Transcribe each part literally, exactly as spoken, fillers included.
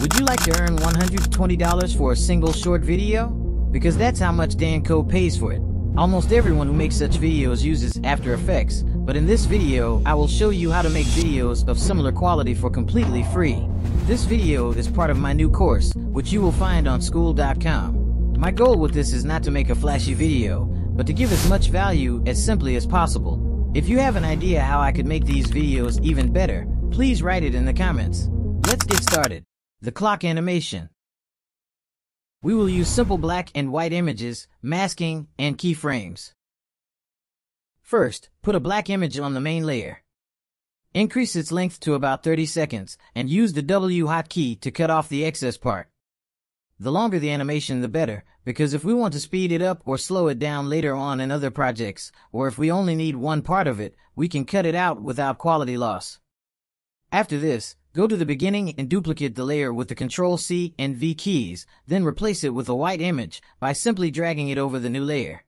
Would you like to earn one hundred twenty dollars for a single short video? Because that's how much Dan Koe pays for it. Almost everyone who makes such videos uses After Effects, but in this video, I will show you how to make videos of similar quality for completely free. This video is part of my new course, which you will find on school dot com. My goal with this is not to make a flashy video, but to give as much value as simply as possible. If you have an idea how I could make these videos even better, please write it in the comments. Let's get started. The clock animation. We will use simple black and white images, masking, and keyframes. First, put a black image on the main layer. Increase its length to about thirty seconds and use the W hotkey to cut off the excess part. The longer the animation, the better, because if we want to speed it up or slow it down later on in other projects, or if we only need one part of it, we can cut it out without quality loss. After this, go to the beginning and duplicate the layer with the control C and V keys, then replace it with a white image by simply dragging it over the new layer.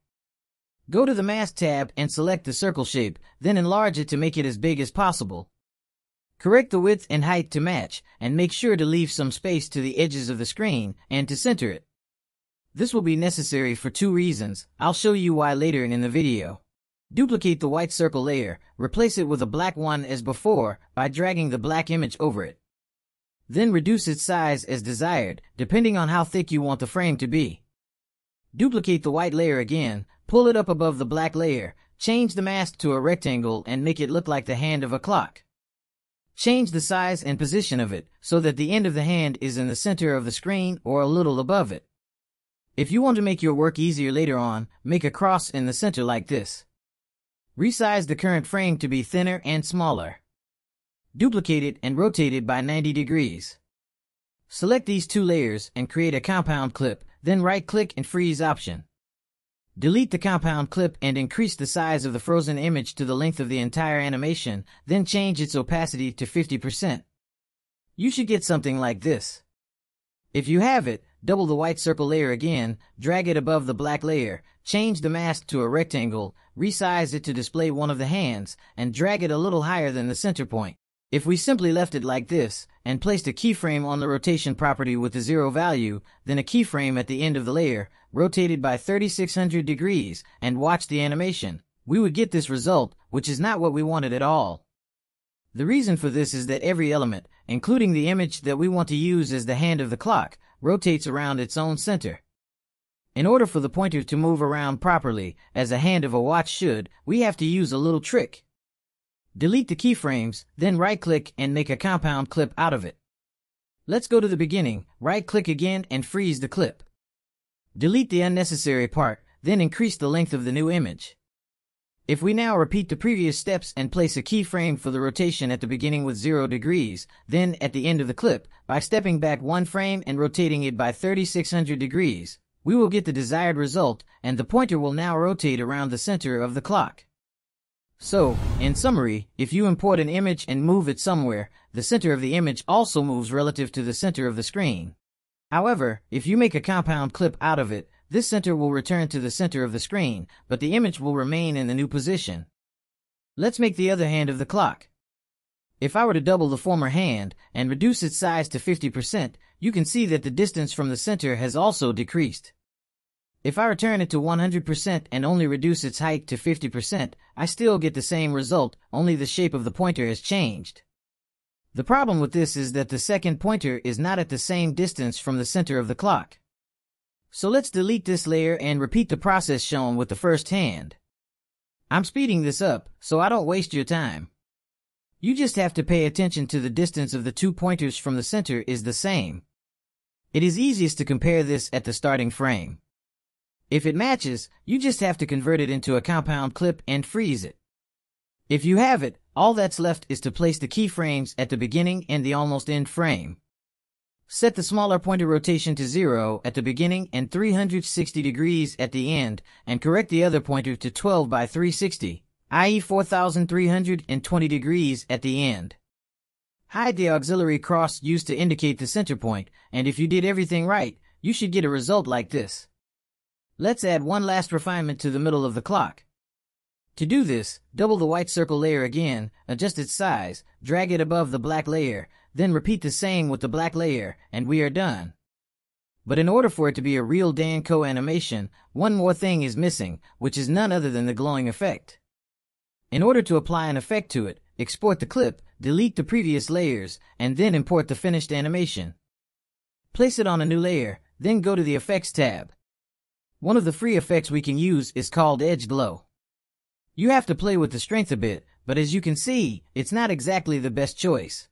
Go to the Mask tab and select the circle shape, then enlarge it to make it as big as possible. Correct the width and height to match, and make sure to leave some space to the edges of the screen and to center it. This will be necessary for two reasons. I'll show you why later in the video. Duplicate the white circle layer, replace it with a black one as before by dragging the black image over it. Then reduce its size as desired, depending on how thick you want the frame to be. Duplicate the white layer again, pull it up above the black layer, change the mask to a rectangle and make it look like the hand of a clock. Change the size and position of it so that the end of the hand is in the center of the screen or a little above it. If you want to make your work easier later on, make a cross in the center like this. Resize the current frame to be thinner and smaller. Duplicate it and rotate it by ninety degrees. Select these two layers and create a compound clip, then right-click and freeze option. Delete the compound clip and increase the size of the frozen image to the length of the entire animation, then change its opacity to fifty percent. You should get something like this. If you have it, double the white circle layer again, drag it above the black layer, change the mask to a rectangle, resize it to display one of the hands, and drag it a little higher than the center point. If we simply left it like this, and placed a keyframe on the rotation property with the zero value, then a keyframe at the end of the layer, rotated by thirty-six hundred degrees, and watch the animation, we would get this result, which is not what we wanted at all. The reason for this is that every element, including the image that we want to use as the hand of the clock, rotates around its own center. In order for the pointer to move around properly, as a hand of a watch should, we have to use a little trick. Delete the keyframes, then right-click and make a compound clip out of it. Let's go to the beginning, right-click again and freeze the clip. Delete the unnecessary part, then increase the length of the new image. If we now repeat the previous steps and place a keyframe for the rotation at the beginning with zero degrees, then at the end of the clip, by stepping back one frame and rotating it by thirty-six hundred degrees, we will get the desired result, and the pointer will now rotate around the center of the clock. So, in summary, if you import an image and move it somewhere, the center of the image also moves relative to the center of the screen. However, if you make a compound clip out of it, this center will return to the center of the screen, but the image will remain in the new position. Let's make the other hand of the clock. If I were to double the former hand and reduce its size to fifty percent, you can see that the distance from the center has also decreased. If I return it to one hundred percent and only reduce its height to fifty percent, I still get the same result, only the shape of the pointer has changed. The problem with this is that the second pointer is not at the same distance from the center of the clock. So let's delete this layer and repeat the process shown with the first hand. I'm speeding this up, so I don't waste your time. You just have to pay attention to the distance of the two pointers from the center is the same. It is easiest to compare this at the starting frame. If it matches, you just have to convert it into a compound clip and freeze it. If you have it, all that's left is to place the keyframes at the beginning and the almost end frame. Set the smaller pointer rotation to zero at the beginning and three hundred sixty degrees at the end, and correct the other pointer to twelve by three hundred sixty, that is four thousand three hundred twenty degrees at the end. Hide the auxiliary cross used to indicate the center point, and if you did everything right, you should get a result like this. Let's add one last refinement to the middle of the clock. To do this, double the white circle layer again, adjust its size, drag it above the black layer, Then repeat the same with the black layer, and we are done. But in order for it to be a real Dan Koe animation, one more thing is missing, which is none other than the glowing effect. In order to apply an effect to it, export the clip, delete the previous layers, and then import the finished animation. Place it on a new layer, then go to the Effects tab. One of the free effects we can use is called Edge Glow. You have to play with the strength a bit, but as you can see, it's not exactly the best choice.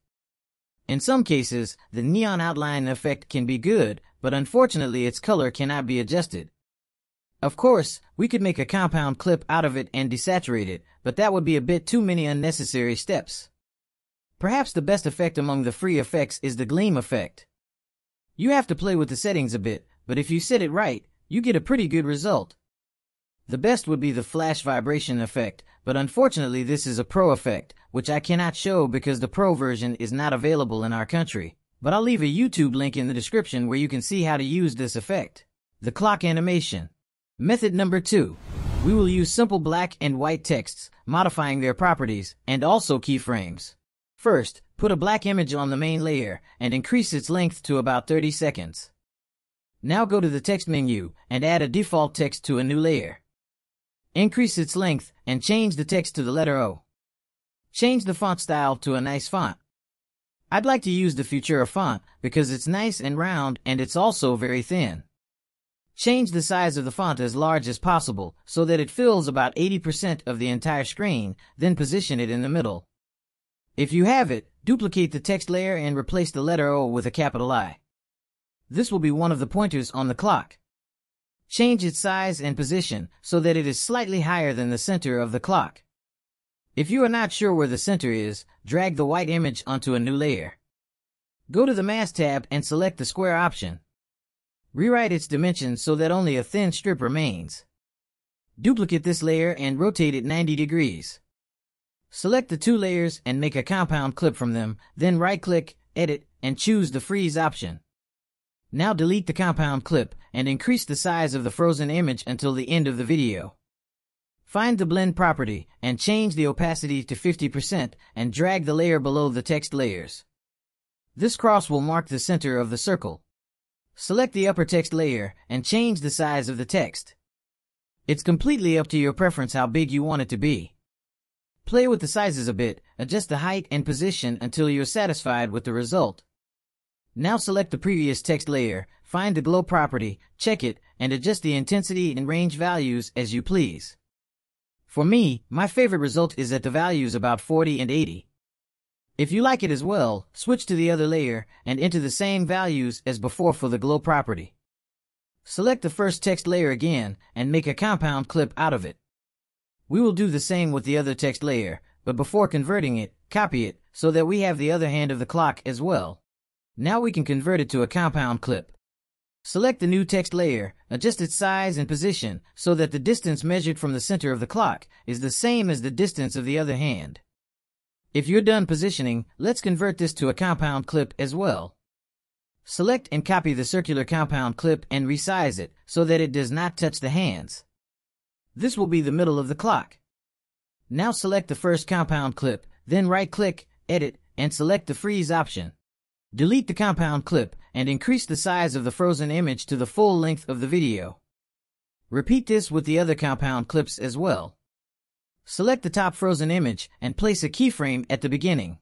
In some cases, the neon outline effect can be good, but unfortunately its color cannot be adjusted. Of course, we could make a compound clip out of it and desaturate it, but that would be a bit too many unnecessary steps. Perhaps the best effect among the free effects is the gleam effect. You have to play with the settings a bit, but if you set it right, you get a pretty good result. The best would be the flash vibration effect, but unfortunately this is a pro effect, which I cannot show because the pro version is not available in our country. But I'll leave a YouTube link in the description where you can see how to use this effect. The clock animation. Method number two. We will use simple black and white texts, modifying their properties, and also keyframes. First, put a black image on the main layer, and increase its length to about thirty seconds. Now go to the text menu, and add a default text to a new layer. Increase its length, and change the text to the letter O. Change the font style to a nice font. I'd like to use the Futura font because it's nice and round and it's also very thin. Change the size of the font as large as possible so that it fills about eighty percent of the entire screen, then position it in the middle. If you have it, duplicate the text layer and replace the letter O with a capital I. This will be one of the pointers on the clock. Change its size and position so that it is slightly higher than the center of the clock. If you are not sure where the center is, drag the white image onto a new layer. Go to the Mask tab and select the square option. Rewrite its dimensions so that only a thin strip remains. Duplicate this layer and rotate it ninety degrees. Select the two layers and make a compound clip from them, then right-click, edit, and choose the Freeze option. Now delete the compound clip and increase the size of the frozen image until the end of the video. Find the blend property and change the opacity to fifty percent and drag the layer below the text layers. This cross will mark the center of the circle. Select the upper text layer and change the size of the text. It's completely up to your preference how big you want it to be. Play with the sizes a bit, adjust the height and position until you're satisfied with the result. Now select the previous text layer, find the glow property, check it, and adjust the intensity and range values as you please. For me, my favorite result is at the values about forty and eighty. If you like it as well, switch to the other layer and enter the same values as before for the glow property. Select the first text layer again and make a compound clip out of it. We will do the same with the other text layer, but before converting it, copy it so that we have the other hand of the clock as well. Now we can convert it to a compound clip. Select the new text layer, adjust its size and position so that the distance measured from the center of the clock is the same as the distance of the other hand. If you're done positioning, let's convert this to a compound clip as well. Select and copy the circular compound clip and resize it so that it does not touch the hands. This will be the middle of the clock. Now select the first compound clip, then right-click, edit, and select the Freeze option. Delete the compound clip and increase the size of the frozen image to the full length of the video. Repeat this with the other compound clips as well. Select the top frozen image and place a keyframe at the beginning.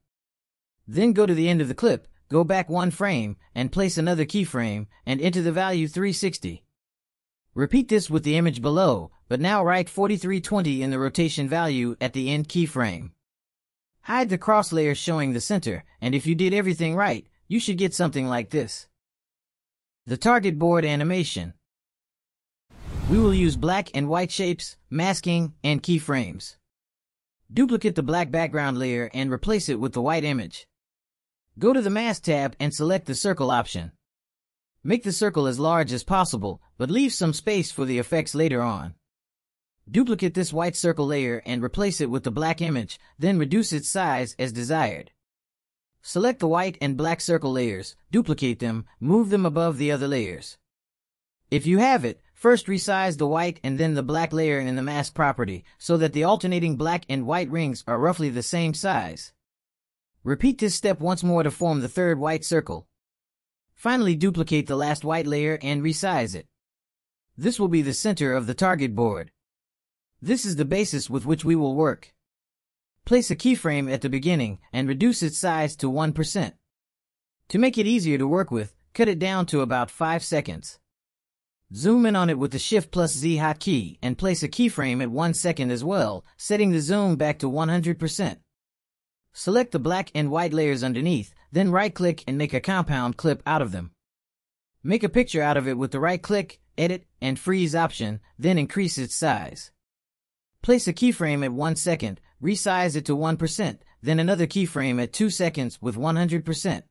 Then go to the end of the clip, go back one frame, and place another keyframe, and enter the value three sixty. Repeat this with the image below, but now write forty-three twenty in the rotation value at the end keyframe. Hide the cross layer showing the center, and if you did everything right, you should get something like this. The target board animation. We will use black and white shapes, masking, and keyframes. Duplicate the black background layer and replace it with the white image. Go to the Mask tab and select the Circle option. Make the circle as large as possible, but leave some space for the effects later on. Duplicate this white circle layer and replace it with the black image, then reduce its size as desired. Select the white and black circle layers, duplicate them, move them above the other layers. If you have it, first resize the white and then the black layer in the mask property so that the alternating black and white rings are roughly the same size. Repeat this step once more to form the third white circle. Finally, duplicate the last white layer and resize it. This will be the center of the target board. This is the basis with which we will work. Place a keyframe at the beginning and reduce its size to one percent. To make it easier to work with, cut it down to about five seconds. Zoom in on it with the Shift plus Z hotkey and place a keyframe at one second as well, setting the zoom back to one hundred percent. Select the black and white layers underneath, then right-click and make a compound clip out of them. Make a picture out of it with the right-click, Edit, and Freeze option, then increase its size. Place a keyframe at one second, resize it to one percent, then another keyframe at two seconds with one hundred percent.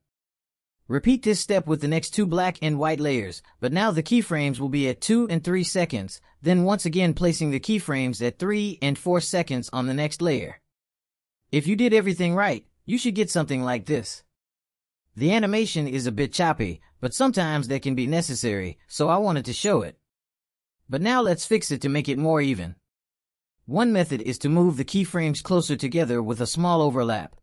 Repeat this step with the next two black and white layers, but now the keyframes will be at two and three seconds, then once again placing the keyframes at three and four seconds on the next layer. If you did everything right, you should get something like this. The animation is a bit choppy, but sometimes that can be necessary, so I wanted to show it. But now let's fix it to make it more even. One method is to move the keyframes closer together with a small overlap.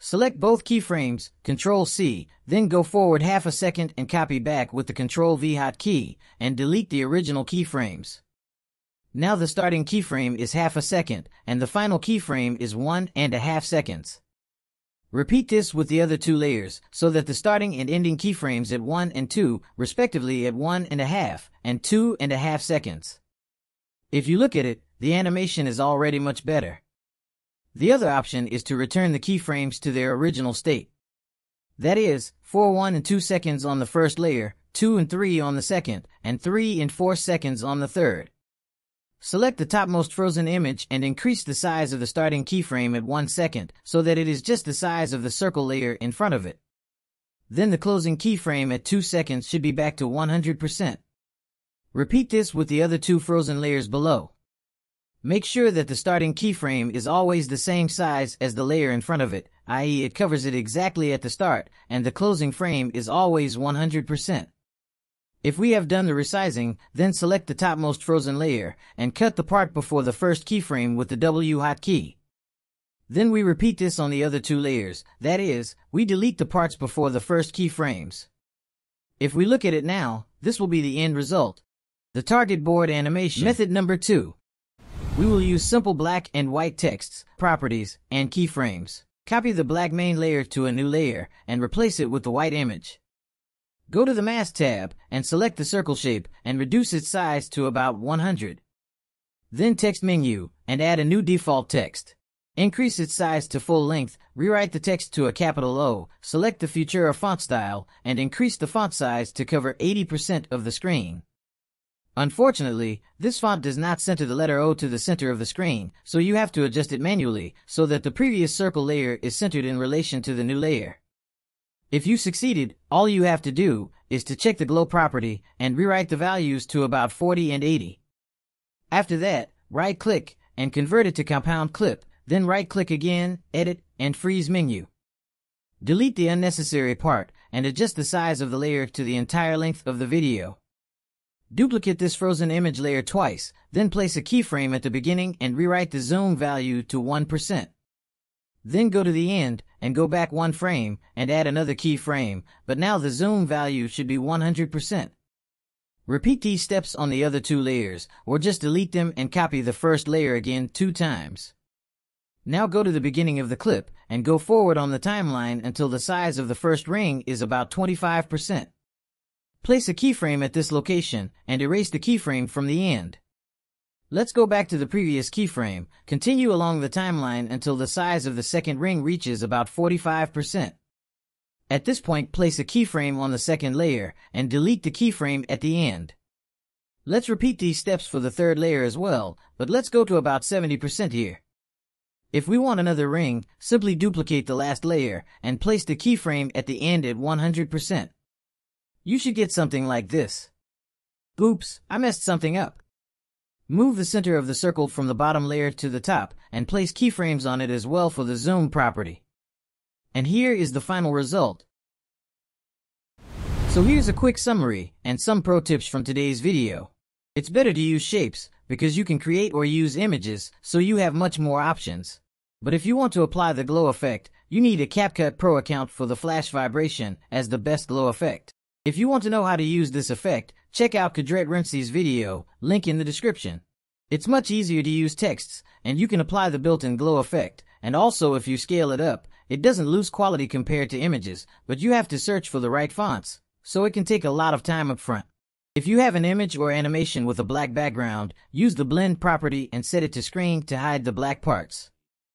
Select both keyframes, control C, then go forward half a second and copy back with the control V hotkey, and delete the original keyframes. Now the starting keyframe is half a second, and the final keyframe is one and a half seconds. Repeat this with the other two layers, so that the starting and ending keyframes at one and two, respectively at one and a half, and two and a half seconds. If you look at it, the animation is already much better. The other option is to return the keyframes to their original state. That is, four, one and two seconds on the first layer, two and three on the second, and three and four seconds on the third. Select the topmost frozen image and increase the size of the starting keyframe at one second so that it is just the size of the circle layer in front of it. Then the closing keyframe at two seconds should be back to one hundred percent. Repeat this with the other two frozen layers below. Make sure that the starting keyframe is always the same size as the layer in front of it, that is it covers it exactly at the start, and the closing frame is always one hundred percent. If we have done the resizing, then select the topmost frozen layer, and cut the part before the first keyframe with the W hotkey. Then we repeat this on the other two layers, that is, we delete the parts before the first keyframes. If we look at it now, this will be the end result. The target board animation. Method number two. We will use simple black and white texts, properties, and keyframes. Copy the black main layer to a new layer and replace it with the white image. Go to the Mask tab and select the circle shape and reduce its size to about one hundred. Then Text menu and add a new default text. Increase its size to full length, rewrite the text to a capital O, select the Futura font style, and increase the font size to cover eighty percent of the screen. Unfortunately, this font does not center the letter O to the center of the screen, so you have to adjust it manually so that the previous circle layer is centered in relation to the new layer. If you succeeded, all you have to do is to check the glow property and rewrite the values to about forty and eighty. After that, right-click and convert it to compound clip, then right-click again, edit, and freeze menu. Delete the unnecessary part and adjust the size of the layer to the entire length of the video. Duplicate this frozen image layer twice, then place a keyframe at the beginning and rewrite the zoom value to one percent. Then go to the end and go back one frame and add another keyframe, but now the zoom value should be one hundred percent. Repeat these steps on the other two layers, or just delete them and copy the first layer again two times. Now go to the beginning of the clip and go forward on the timeline until the size of the first ring is about twenty-five percent. Place a keyframe at this location and erase the keyframe from the end. Let's go back to the previous keyframe, continue along the timeline until the size of the second ring reaches about forty-five percent. At this point, place a keyframe on the second layer and delete the keyframe at the end. Let's repeat these steps for the third layer as well, but let's go to about seventy percent here. If we want another ring, simply duplicate the last layer and place the keyframe at the end at one hundred percent. You should get something like this. Oops, I messed something up. Move the center of the circle from the bottom layer to the top and place keyframes on it as well for the zoom property. And here is the final result. So here's a quick summary and some pro tips from today's video. It's better to use shapes because you can create or use images, so you have much more options. But if you want to apply the glow effect, you need a CapCut Pro account for the flash vibration as the best low effect. If you want to know how to use this effect, check out Kudret Remzi's video, link in the description. It's much easier to use texts, and you can apply the built-in glow effect, and also if you scale it up, it doesn't lose quality compared to images, but you have to search for the right fonts, so it can take a lot of time up front. If you have an image or animation with a black background, use the blend property and set it to screen to hide the black parts.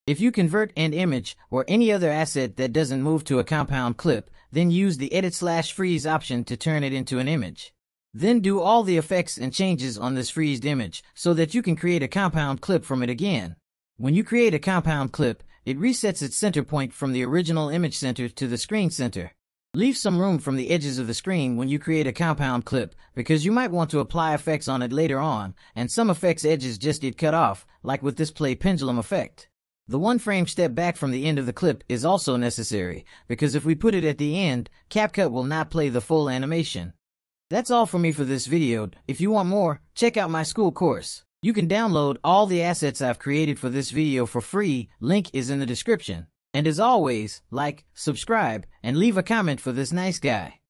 If you convert an image or any other asset that doesn't move to a compound clip, then use the edit slash freeze option to turn it into an image. Then do all the effects and changes on this freezed image so that you can create a compound clip from it again. When you create a compound clip, it resets its center point from the original image center to the screen center. Leave some room from the edges of the screen when you create a compound clip because you might want to apply effects on it later on, and some effects edges just get cut off, like with this play pendulum effect. The one frame step back from the end of the clip is also necessary, because if we put it at the end, CapCut will not play the full animation. That's all for me for this video. If you want more, check out my school course. You can download all the assets I've created for this video for free, link is in the description. And as always, like, subscribe, and leave a comment for this nice guy.